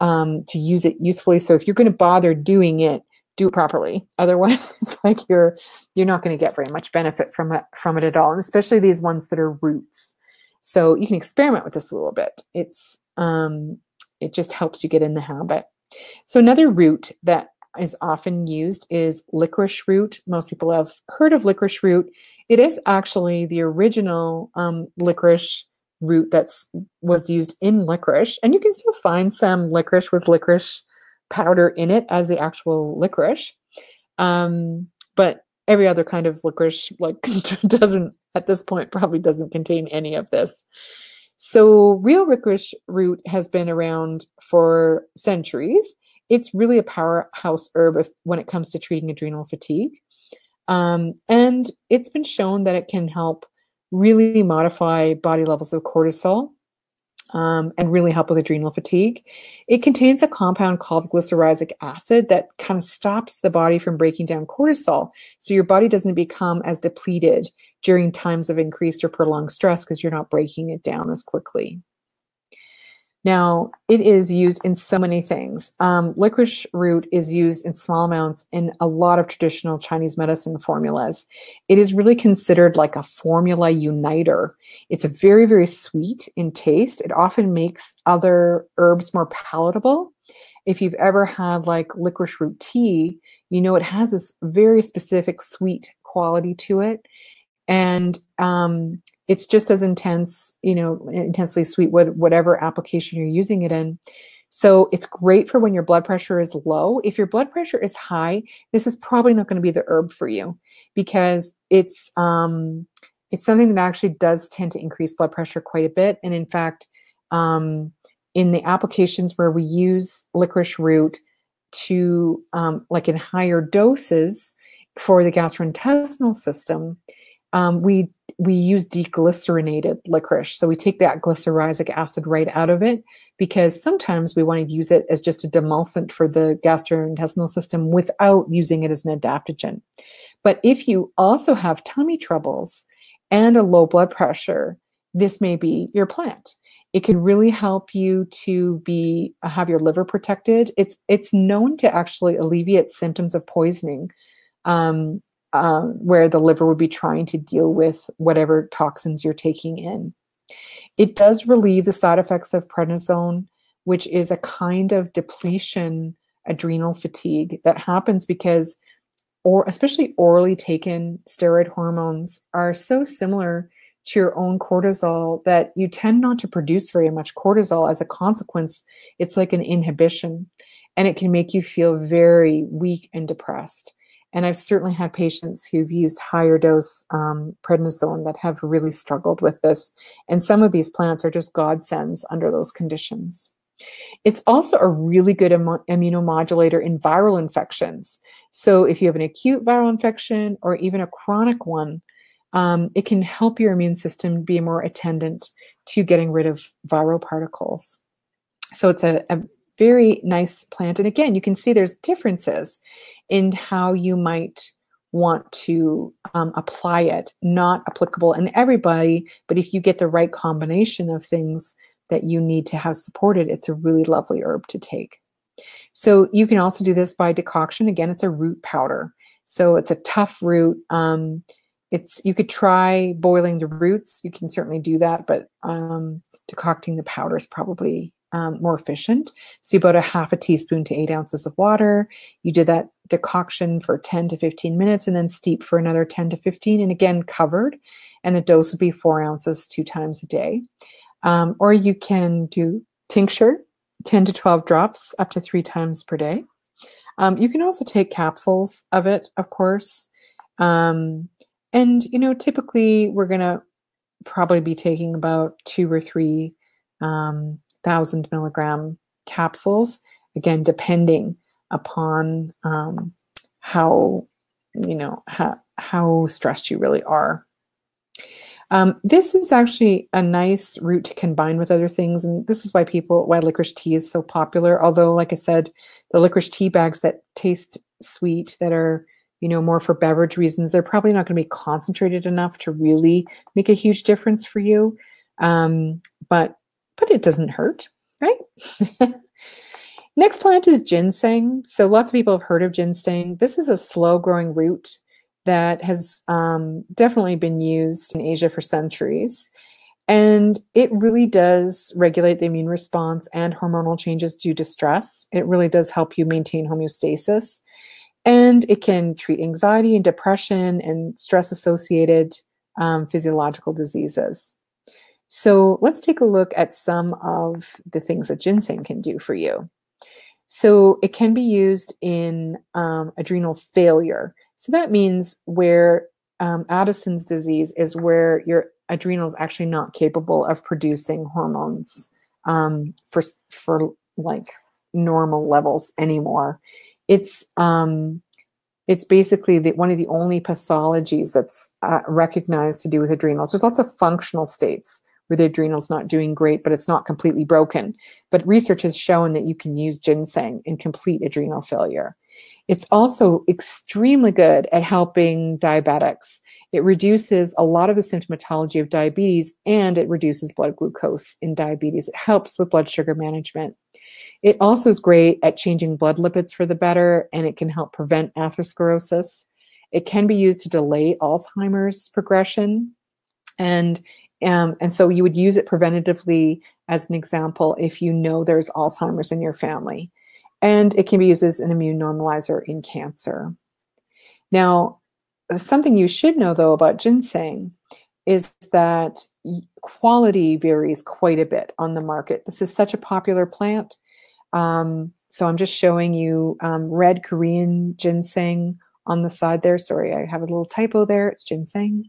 to use it usefully. So if you're going to bother doing it, do it properly. Otherwise, it's like you're not going to get very much benefit from it at all, and especially these ones that are roots. So you can experiment with this a little bit. It's it just helps you get in the habit. So another root that is often used is licorice root. Most people have heard of licorice root. It is actually the original licorice root that was used in licorice. And you can still find some licorice with licorice powder in it as the actual licorice. But every other kind of licorice, like, doesn't, at this point, probably doesn't contain any of this. So real licorice root has been around for centuries. It's really a powerhouse herb when it comes to treating adrenal fatigue. And it's been shown that it can help really modify body levels of cortisol and really help with adrenal fatigue. It contains a compound called glycyrrhizic acid that kind of stops the body from breaking down cortisol. So your body doesn't become as depleted during times of increased or prolonged stress because you're not breaking it down as quickly. Now, it is used in so many things. Licorice root is used in small amounts in a lot of traditional Chinese medicine formulas. It is really considered like a formula uniter. It's very, very sweet in taste. It often makes other herbs more palatable. If you've ever had like licorice root tea, you know it has this very specific sweet quality to it. And it's just as intense, you know, intensely sweet, whatever application you're using it in. So it's great for when your blood pressure is low. If your blood pressure is high, this is probably not going to be the herb for you because it's something that actually does tend to increase blood pressure quite a bit. And in fact, in the applications where we use licorice root to like in higher doses for the gastrointestinal system, we use deglycerinated licorice. So we take that glycyrrhizic acid right out of it, because sometimes we want to use it as just a demulcent for the gastrointestinal system without using it as an adaptogen. But if you also have tummy troubles and a low blood pressure, this may be your plant. It can really help you to have your liver protected. It's known to actually alleviate symptoms of poisoning, where the liver would be trying to deal with whatever toxins you're taking in. It does relieve the side effects of prednisone, which is a kind of depletion adrenal fatigue that happens because, or especially orally taken steroid hormones are so similar to your own cortisol that you tend not to produce very much cortisol. As a consequence, it's like an inhibition, and it can make you feel very weak and depressed. And I've certainly had patients who've used higher dose prednisone that have really struggled with this. And some of these plants are just godsends under those conditions. It's also a really good immunomodulator in viral infections. So if you have an acute viral infection or even a chronic one, it can help your immune system be more attendant to getting rid of viral particles. So it's a very nice plant. And again, you can see there's differences in how you might want to apply it. Not applicable in everybody, but if you get the right combination of things that you need to have supported, it's a really lovely herb to take. So you can also do this by decoction. Again, it's a root powder. So it's a tough root. You could try boiling the roots. You can certainly do that, but decocting the powder is probably more efficient. So about a half a teaspoon to 8 ounces of water. You did that decoction for 10 to 15 minutes and then steep for another 10 to 15 and again covered. And the dose would be 4 ounces 2 times a day. Or you can do tincture, 10 to 12 drops up to 3 times per day. You can also take capsules of it, of course. And, you know, typically we're going to probably be taking about 2 or 3 1,000 milligram capsules, again, depending upon how stressed you really are. This is actually a nice root to combine with other things, and this is why licorice tea is so popular. Although, like I said, the licorice tea bags that taste sweet, that are, you know, more for beverage reasons, they're probably not going to be concentrated enough to really make a huge difference for you. But it doesn't hurt, right? Next plant is ginseng. So lots of people have heard of ginseng. This is a slow growing root that has definitely been used in Asia for centuries. And it really does regulate the immune response and hormonal changes due to stress. It really does help you maintain homeostasis. And it can treat anxiety and depression and stress-associated physiological diseases. So let's take a look at some of the things that ginseng can do for you. So it can be used in adrenal failure. So that means where Addison's disease is, where your adrenals actually not capable of producing hormones for like normal levels anymore. It's basically one of the only pathologies that's recognized to do with adrenals. There's lots of functional states where the adrenal's not doing great, but it's not completely broken. But research has shown that you can use ginseng in complete adrenal failure. It's also extremely good at helping diabetics. It reduces a lot of the symptomatology of diabetes, and it reduces blood glucose in diabetes. It helps with blood sugar management. It also is great at changing blood lipids for the better, and it can help prevent atherosclerosis. It can be used to delay Alzheimer's progression, and so you would use it preventatively, as an example, if you know there's Alzheimer's in your family. And it can be used as an immune normalizer in cancer. Now, something you should know, though, about ginseng is that quality varies quite a bit on the market. This is such a popular plant. So I'm just showing you red Korean ginseng on the side there. Sorry, I have a little typo there. It's ginseng.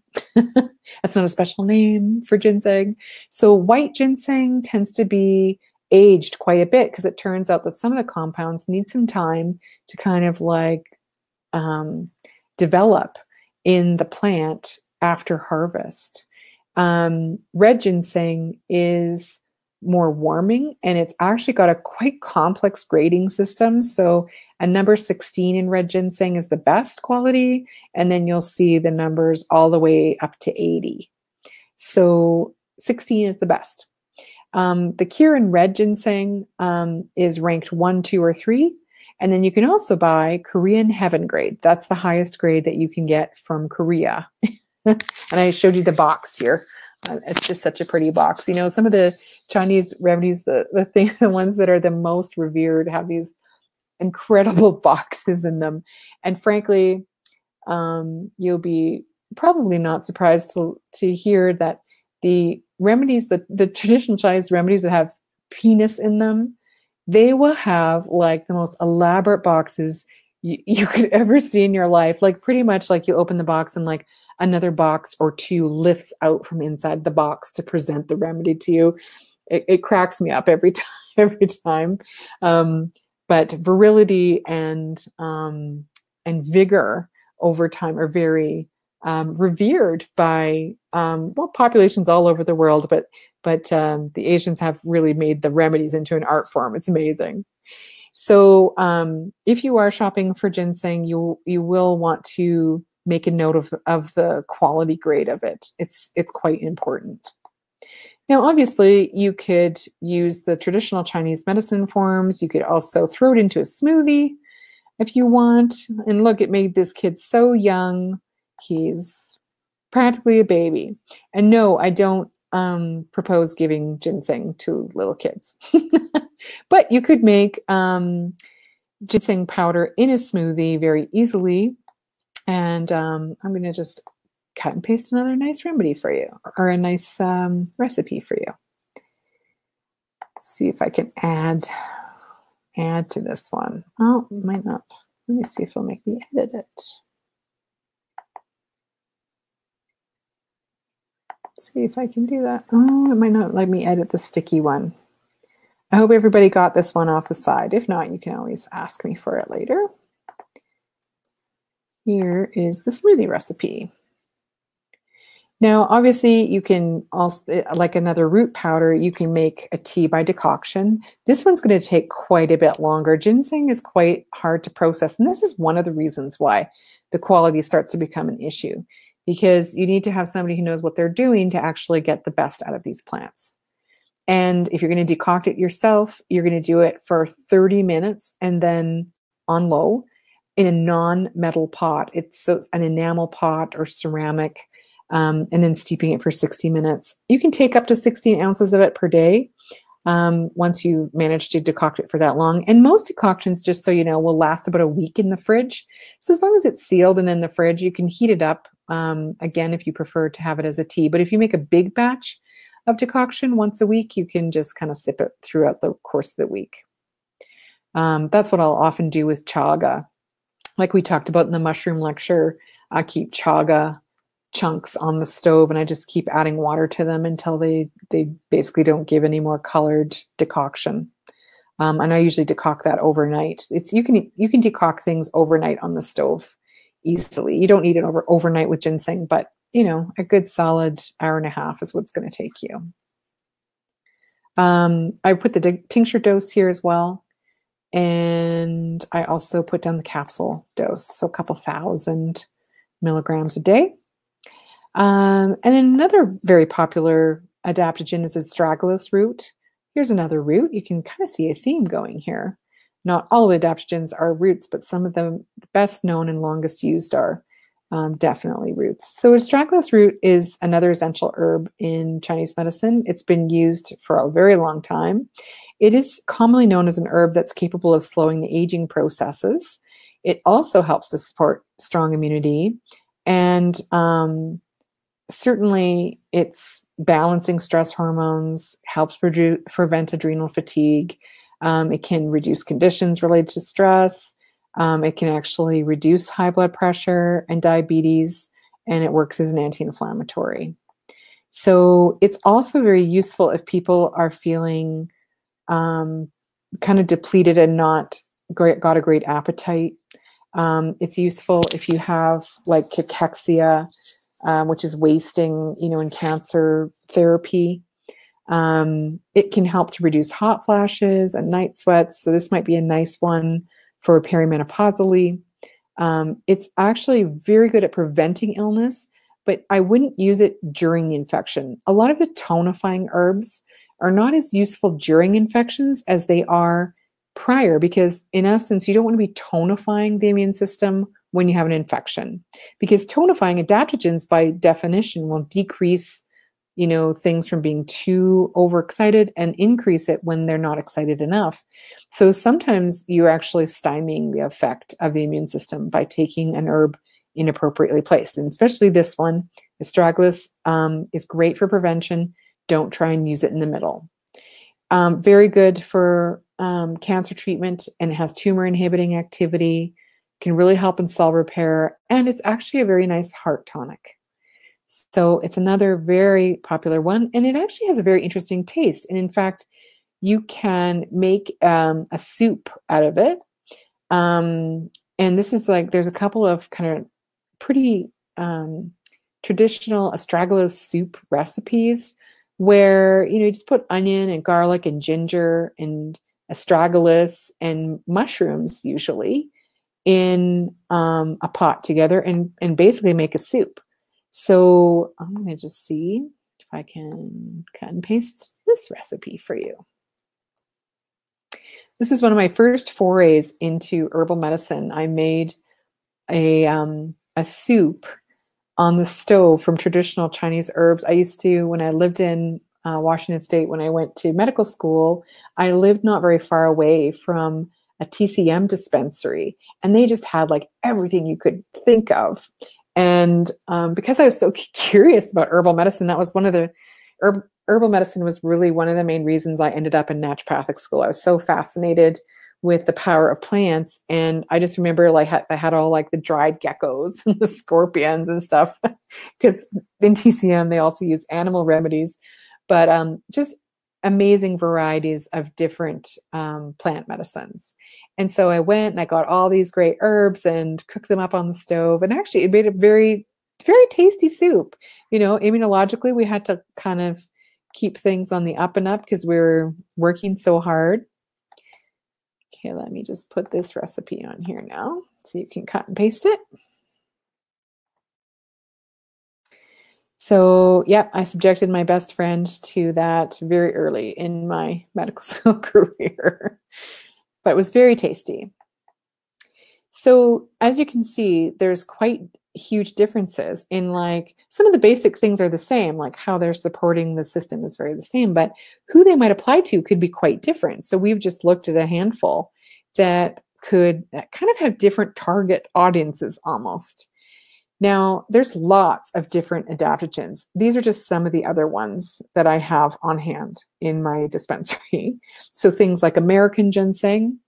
That's not a special name for ginseng. So white ginseng tends to be aged quite a bit, because it turns out that some of the compounds need some time to kind of like develop in the plant after harvest. Red ginseng is more warming, and it's actually got a quite complex grading system. So a number 16 in red ginseng is the best quality, and then you'll see the numbers all the way up to 80. So 16 is the best. The cure in red ginseng is ranked 1, 2, or 3. And then you can also buy Korean Heaven Grade. That's the highest grade that you can get from Korea. And I showed you the box here. It's just such a pretty box. You know, some of the Chinese remedies, the ones that are the most revered have these incredible boxes in them. And frankly, you'll be probably not surprised to hear that the remedies, the traditional Chinese remedies that have penis in them, they will have like the most elaborate boxes you could ever see in your life. Like pretty much like you open the box and like another box or two lifts out from inside the box to present the remedy to you. It cracks me up every time. But virility and vigor over time are very revered by well, populations all over the world, but the Asians have really made the remedies into an art form. It's amazing. So if you are shopping for ginseng, you will want to make a note of the quality grade of it. It's quite important. Now, obviously, you could use the traditional Chinese medicine forms. You could also throw it into a smoothie if you want. And look, it made this kid so young. He's practically a baby. And no, I don't propose giving ginseng to little kids. But you could make ginseng powder in a smoothie very easily. And I'm going to just cut and paste another nice remedy for you, or a nice recipe for you. Let's see if I can add to this one. Oh, it might not. Let me see if it'll make me edit it. See if I can do that. Oh, it might not let me edit the sticky one. I hope everybody got this one off the side. If not, you can always ask me for it later. Here is the smoothie recipe. Now, obviously, you can also, like another root powder, you can make a tea by decoction. This one's going to take quite a bit longer. Ginseng is quite hard to process, and this is one of the reasons why the quality starts to become an issue, because you need to have somebody who knows what they're doing to actually get the best out of these plants. And if you're going to decoct it yourself, you're going to do it for 30 minutes and then on low in a non-metal pot. It's an enamel pot or ceramic, and then steeping it for 60 minutes. You can take up to 16 ounces of it per day once you manage to decoct it for that long. And most decoctions, just so you know, will last about a week in the fridge. So as long as it's sealed and in the fridge, you can heat it up. Again, if you prefer to have it as a tea. But if you make a big batch of decoction once a week, you can just kind of sip it throughout the course of the week. That's what I'll often do with chaga. Like we talked about in the mushroom lecture, I keep chaga chunks on the stove and I just keep adding water to them until they basically don't give any more colored decoction. And I usually decoct that overnight. You can decoct things overnight on the stove. Easily. You don't need it overnight with ginseng, but you know, a good solid hour and a half is what's going to take you. I put the tincture dose here as well. And I also put down the capsule dose. So a couple thousand milligrams a day. And then another very popular adaptogen is astragalus root. Here's another root. You can kind of see a theme going here. Not all of the adaptogens are roots, but some of them best known and longest used are definitely roots. So astragalus root is another essential herb in Chinese medicine. It's been used for a very long time. It is commonly known as an herb that's capable of slowing the aging processes. It also helps to support strong immunity. And certainly it's balancing stress hormones, helps prevent adrenal fatigue. It can reduce conditions related to stress. It can actually reduce high blood pressure and diabetes, and it works as an anti-inflammatory. So it's also very useful if people are feeling kind of depleted and not got a great appetite. It's useful if you have like cachexia which is wasting, you know, in cancer therapy. It can help to reduce hot flashes and night sweats. So this might be a nice one for perimenopausally. It's actually very good at preventing illness, but I wouldn't use it during the infection. A lot of the tonifying herbs are not as useful during infections as they are prior, because in essence, you don't want to be tonifying the immune system when you have an infection, because tonifying adaptogens by definition will decrease, you know, things from being too overexcited and increase it when they're not excited enough. So sometimes you're actually stymieing the effect of the immune system by taking an herb inappropriately placed. And especially this one, astragalus, is great for prevention. Don't try and use it in the middle. Very good for cancer treatment, and it has tumor inhibiting activity, can really help in cell repair, and it's actually a very nice heart tonic. So it's another very popular one, and it actually has a very interesting taste. And in fact, you can make a soup out of it. And this is like, there's a couple of kind of pretty traditional astragalus soup recipes where, you know, you just put onion and garlic and ginger and astragalus and mushrooms usually in a pot together and basically make a soup. So I'm going to just see if I can cut and paste this recipe for you. This was one of my first forays into herbal medicine. I made a soup on the stove from traditional Chinese herbs. I used to, when I lived in Washington State, when I went to medical school, I lived not very far away from a TCM dispensary, and they just had like everything you could think of. And because I was so curious about herbal medicine, that was one of the, herbal medicine was really one of the main reasons I ended up in naturopathic school. I was so fascinated with the power of plants. And I just remember like I had all like the dried geckos and the scorpions and stuff, because in TCM, they also use animal remedies, but just amazing varieties of different plant medicines. And so I went and I got all these great herbs and cooked them up on the stove. And actually it made a very, very tasty soup. You know, immunologically, we had to kind of keep things on the up and up because we were working so hard. Okay, let me just put this recipe on here now so you can cut and paste it. So, yeah, I subjected my best friend to that very early in my medical school career, but it was very tasty. So, as you can see, there's quite huge differences in like some of the basic things are the same, like how they're supporting the system is very the same, but who they might apply to could be quite different. So, we've just looked at a handful that could kind of have different target audiences almost. Now, there's lots of different adaptogens. These are just some of the other ones that I have on hand in my dispensary. So things like American ginseng,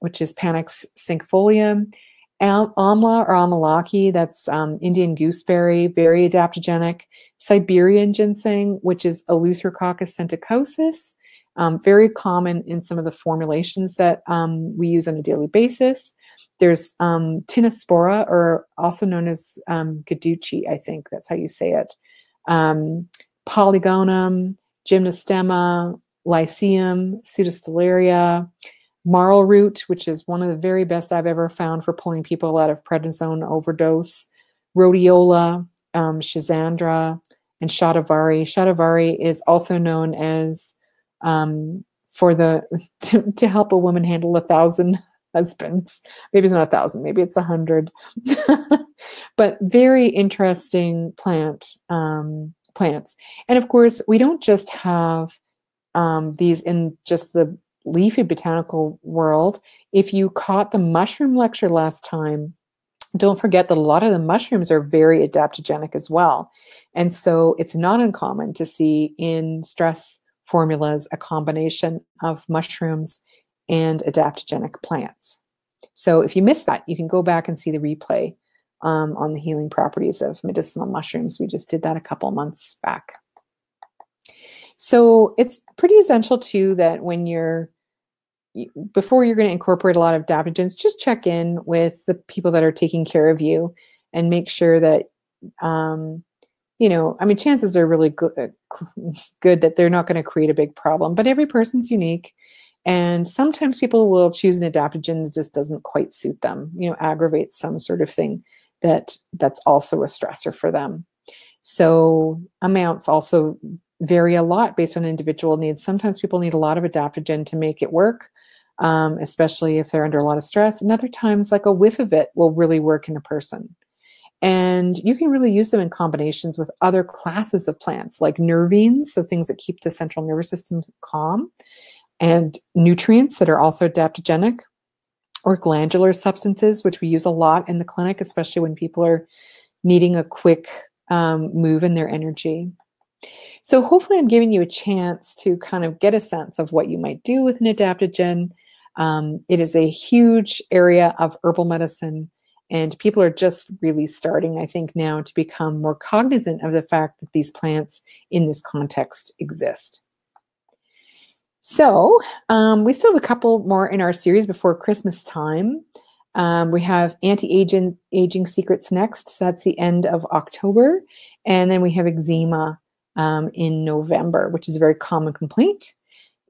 which is Panax quinquefolium, amla or Amalaki, that's Indian gooseberry, very adaptogenic, Siberian ginseng, which is Eleutherococcus senticosus, very common in some of the formulations that we use on a daily basis. There's tinnaspora, or also known as Guduchi, I think that's how you say it. Polygonum, Gymnostema, Lyceum, pseudostelaria, marl root, which is one of the very best I've ever found for pulling people out of prednisone overdose, rhodiola, schizandra, and shatavari. Shatavari is also known as for the to help a woman handle 1,000. Husbands. Maybe it's not 1,000, maybe it's 100, but very interesting plants. And of course, we don't just have these in just the leafy botanical world. If you caught the mushroom lecture last time, don't forget that a lot of the mushrooms are very adaptogenic as well. And so it's not uncommon to see in stress formulas, a combination of mushrooms and adaptogenic plants. So if you missed that, you can go back and see the replay on the healing properties of medicinal mushrooms. We just did that a couple months back. So it's pretty essential too that when you're, before you're going to incorporate a lot of adaptogens, just check in with the people that are taking care of you and make sure that you know, I mean, chances are really good that they're not going to create a big problem, but every person's unique. And sometimes people will choose an adaptogen that just doesn't quite suit them, you know, aggravates some sort of thing that's also a stressor for them. So amounts also vary a lot based on individual needs. Sometimes people need a lot of adaptogen to make it work, especially if they're under a lot of stress. And other times, like a whiff of it will really work in a person. And you can really use them in combinations with other classes of plants, like nervines, so things that keep the central nervous system calm, and nutrients that are also adaptogenic, or glandular substances, which we use a lot in the clinic, especially when people are needing a quick move in their energy. So hopefully I'm giving you a chance to kind of get a sense of what you might do with an adaptogen. It is a huge area of herbal medicine, and people are just really starting, I think, now to become more cognizant of the fact that these plants in this context exist. So we still have a couple more in our series before Christmas time. We have anti-aging secrets next, so that's the end of October. And then we have eczema in November, which is a very common complaint.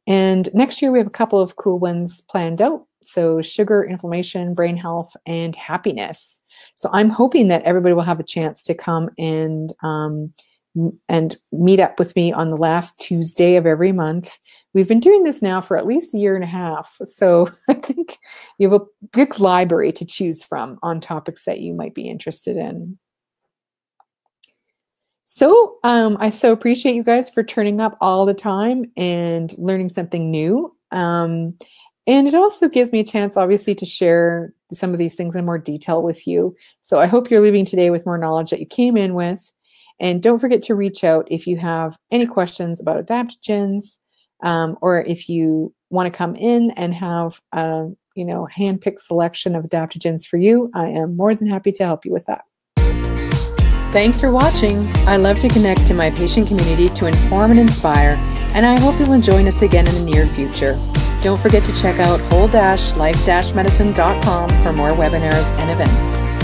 And next year we have a couple of cool ones planned out. So sugar, inflammation, brain health, and happiness. So I'm hoping that everybody will have a chance to come and meet up with me on the last Tuesday of every month. We've been doing this now for at least a year and a half. So I think you have a big library to choose from on topics that you might be interested in. So I so appreciate you guys for turning up all the time and learning something new. And it also gives me a chance, obviously, to share some of these things in more detail with you. So I hope you're leaving today with more knowledge that you came in with. And don't forget to reach out if you have any questions about adaptogens, or if you want to come in and have a, you know, handpicked selection of adaptogens for you. I am more than happy to help you with that. Thanks for watching. I love to connect to my patient community to inform and inspire, and I hope you'll join us again in the near future. Don't forget to check out whole-life-medicine.com for more webinars and events.